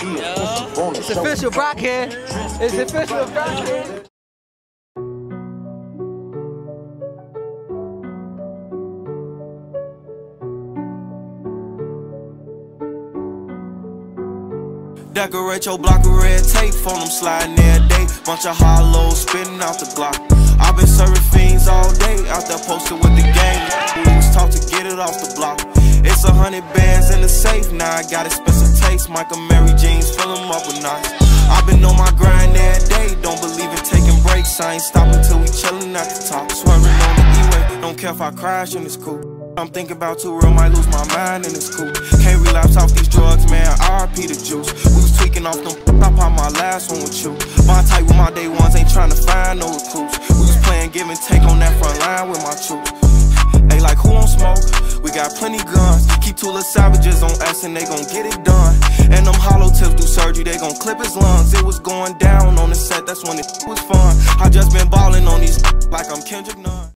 It's official, Brock here. It's official, Brock here. Decorate your block with red tape, phone them sliding there a day. Bunch of hollows spinning out the Glock. I've been serving fiends all day, out there posting with the gang. We was taught to get it off the block. It's 100 bands in the safe, now I got expensive taste. Michael Mary jeans, fill them up with knots. I've been on my grind every day, don't believe in taking breaks. I ain't stopping till we chilling at the top. Swearing on the E-way, don't care if I crash in this coupe. I'm thinking about too real, might lose my mind in this coupe. Can't relapse off these drugs, man, RIP the juice. We was tweaking off them, I popped my last one with you. My type with my day ones, ain't trying to find no recruits. We was playing give and take on that front line with my troops. They like, who on smoke? We got plenty guns. Keep two little savages on us and they gon' get it done. And them hollow tips do surgery, they gon' clip his lungs. It was going down on the set, that's when it was fun. I just been ballin' on these like I'm Kendrick Nunn.